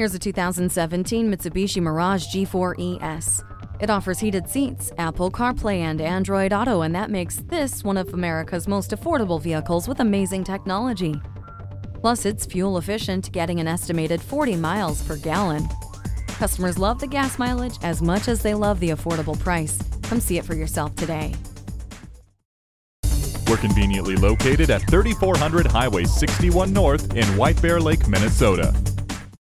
Here's a 2017 Mitsubishi Mirage G4 ES. It offers heated seats, Apple CarPlay and Android Auto, and that makes this one of America's most affordable vehicles with amazing technology. Plus, it's fuel efficient, getting an estimated 40 miles per gallon. Customers love the gas mileage as much as they love the affordable price. Come see it for yourself today. We're conveniently located at 3400 Highway 61 North in White Bear Lake, Minnesota.